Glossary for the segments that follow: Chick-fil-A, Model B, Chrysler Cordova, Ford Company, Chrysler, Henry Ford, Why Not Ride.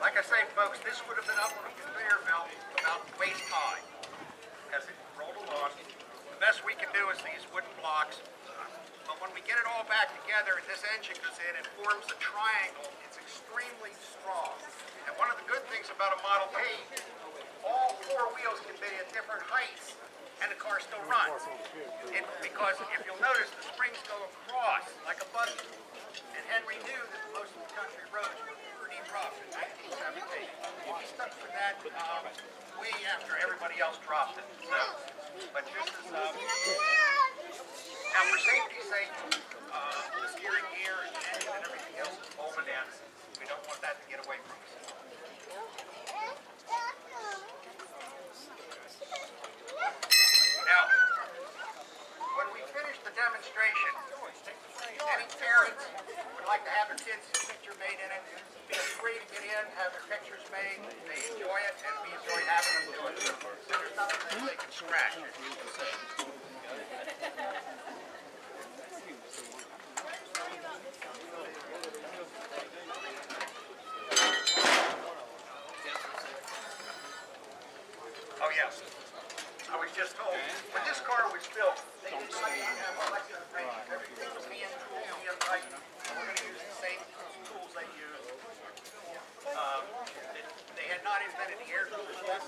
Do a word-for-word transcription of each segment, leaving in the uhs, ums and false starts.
Like I say, folks, this would have been up on a conveyor belt about waist high as it rolled along. The best we can do is these wooden blocks. But when we get it all back together and this engine goes in, it forms a triangle. It's extremely strong. And one of the good things about a Model B, all four wheels can be at different heights and the car still runs. It, because if you'll notice, the springs go across like a buggy. And Henry knew that most of the country roads were pretty rough in nineteen seventeen. He stuck with that um, way after everybody else dropped it. So, but just as um, now for safety's sake, uh, the steering gear and engine and everything else is bolted in. We don't want that to get away from us. Now, when we finish the demonstration, any parents would like to have their kids' picture made in it. Feel free to get in, have their pictures made. They enjoy it, and we enjoy having them do it. There's nothing that they can scratch. Oh, yes. I was just told, when this car was built, they did not even have electric arrangements. Everything was hand tools, hand right. We're going to use the same tools they used. Um, they, they had not invented the air tools yet,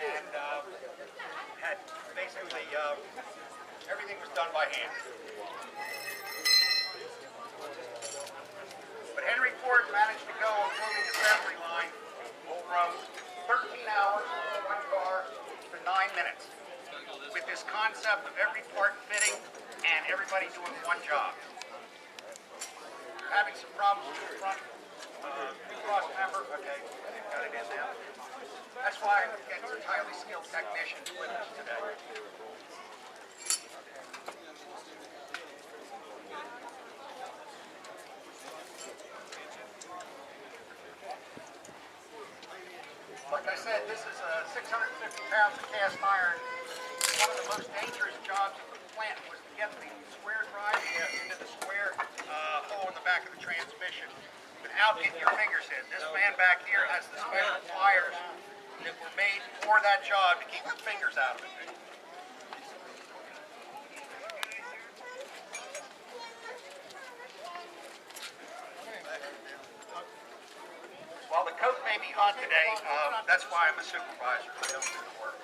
and uh, had basically uh, everything was done by hand. But Henry Ford managed to go on building assembly line over thirteen hours for one car. For nine minutes with this concept of every part fitting and everybody doing one job. We're having some problems with the front uh, cross member. Okay, got it in now. That's why we've got some highly skilled technicians with us today. Like I said, this is a six hundred fifty pounds of cast iron. One of the most dangerous jobs of the plant was to get the square drive into the square uh, hole in the back of the transmission without getting your fingers in. This man back here has the special pliers that were made for that job to keep your fingers out of it. While the coat may be on today, um, that's why I'm a supervisor. I don't do the work.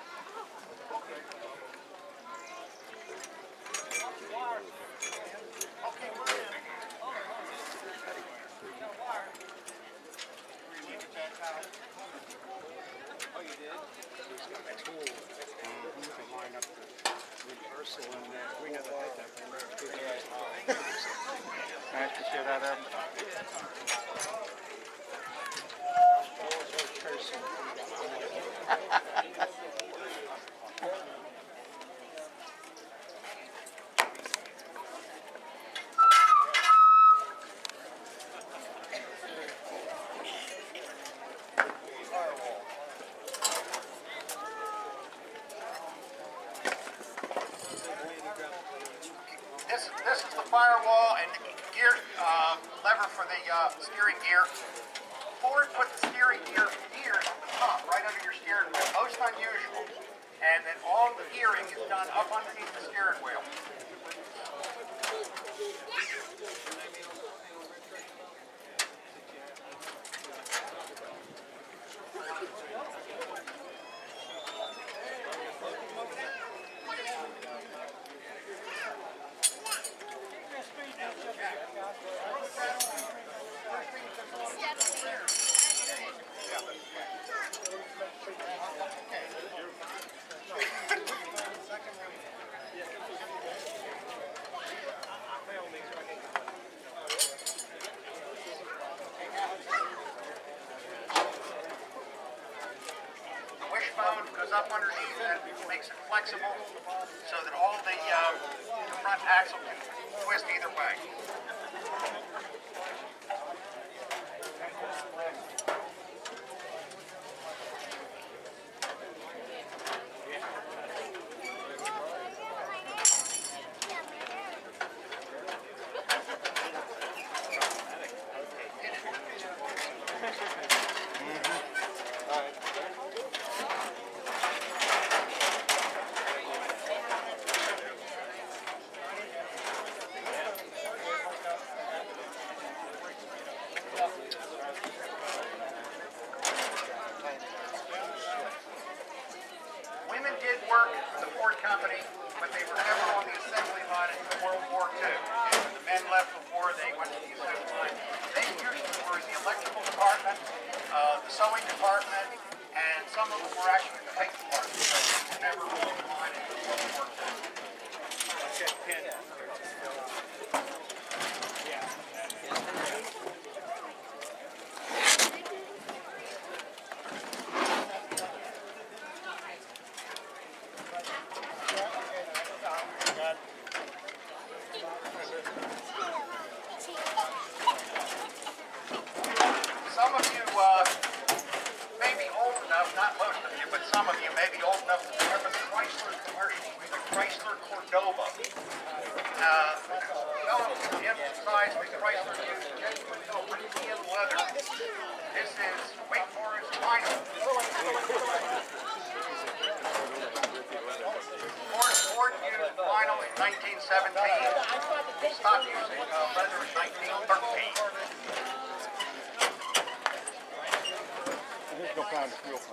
Okay, we're in. Oh, you did? He's got a tool to line up the reversal in there. We know that that's a good idea. Nice to see that up. This, this is the firewall and the gear uh, lever for the uh, steering gear. Ford put the steering gear gears at the top, right under your steering wheel. Most unusual. And then all the gearing is done up underneath the steering wheel. Up underneath and makes it flexible so that all the, uh, the front axle can twist either way. the Ford Company, but they were never on the assembly line until World War Two. And when the men left the war, they went to the assembly line. They usually were in the electrical department, uh, the sewing department, and some of them were actually in the paint department. So they were never on the line until World War Two. Some of you uh, may be old enough, not most of you, but some of you may be old enough to remember the Chrysler commercial with the Chrysler Cordova. Uh, fellow emphasized with Chrysler used genuine silver and leather. This is, wait for it, vinyl. Ford, Ford used vinyl in nineteen seventeen. Stopped using uh, leather in nineteen thirteen. Go find the fuel pump.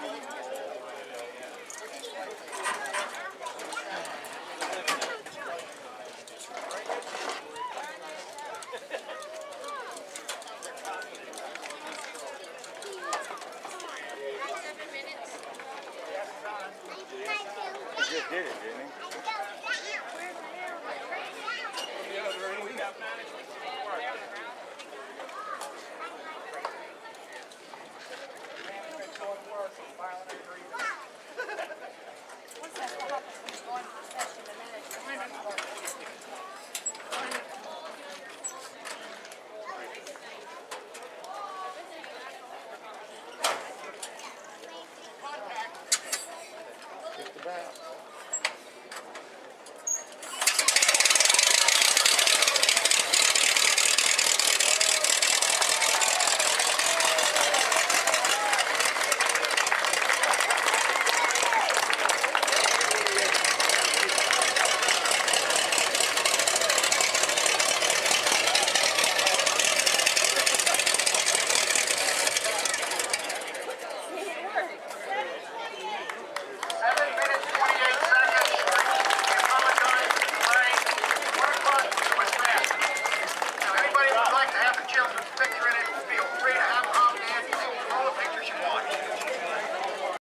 He just did it, didn't he? Picture in it, feel free to have a comment, all the pictures you want.